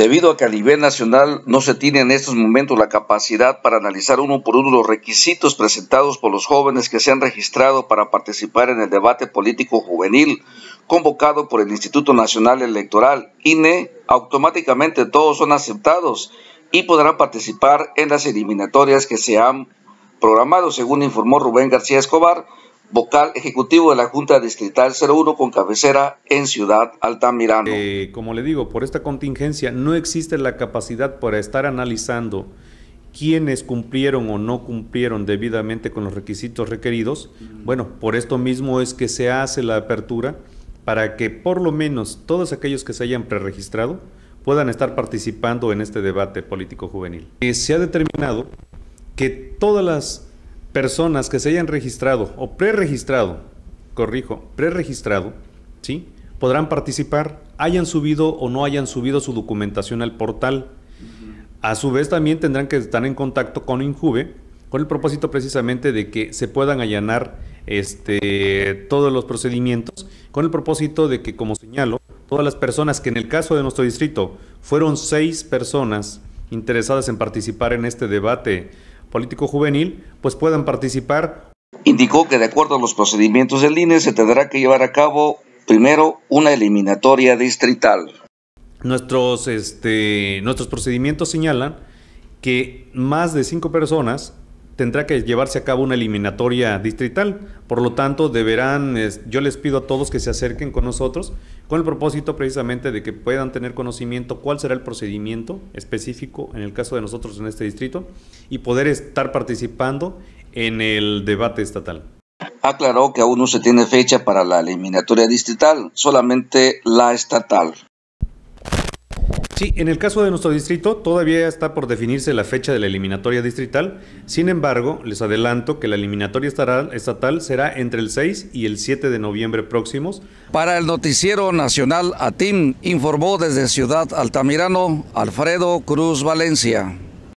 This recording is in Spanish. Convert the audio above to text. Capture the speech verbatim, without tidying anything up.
Debido a que a nivel nacional no se tiene en estos momentos la capacidad para analizar uno por uno los requisitos presentados por los jóvenes que se han registrado para participar en el debate político juvenil convocado por el Instituto Nacional Electoral, I N E, automáticamente todos son aceptados y podrán participar en las eliminatorias que se han programado, según informó Rubén García Escobar, vocal ejecutivo de la Junta Distrital cero uno con cabecera en Ciudad Altamirano. Eh, como le digo, por esta contingencia no existe la capacidad para estar analizando quiénes cumplieron o no cumplieron debidamente con los requisitos requeridos. Bueno, por esto mismo es que se hace la apertura para que por lo menos todos aquellos que se hayan preregistrado puedan estar participando en este debate político juvenil. Eh, se ha determinado que todas las personas que se hayan registrado o preregistrado, corrijo, preregistrado, ¿sí?, podrán participar, hayan subido o no hayan subido su documentación al portal. A su vez también tendrán que estar en contacto con INJUVE con el propósito precisamente de que se puedan allanar este, todos los procedimientos, con el propósito de que, como señalo, todas las personas que en el caso de nuestro distrito fueron seis personas interesadas en participar en este debate político juvenil, pues puedan participar. Indicó que de acuerdo a los procedimientos del I N E se tendrá que llevar a cabo primero una eliminatoria distrital. Nuestros, este, nuestros procedimientos señalan que más de cinco personas tendrá que llevarse a cabo una eliminatoria distrital, por lo tanto deberán, yo les pido a todos que se acerquen con nosotros con el propósito precisamente de que puedan tener conocimiento cuál será el procedimiento específico en el caso de nosotros en este distrito y poder estar participando en el debate estatal. Aclaró que aún no se tiene fecha para la eliminatoria distrital, solamente la estatal. Sí, en el caso de nuestro distrito todavía está por definirse la fecha de la eliminatoria distrital, sin embargo, les adelanto que la eliminatoria estatal será entre el seis y el siete de noviembre próximos. Para el Noticiero Nacional A T I N, informó desde Ciudad Altamirano, Alfredo Cruz Valencia.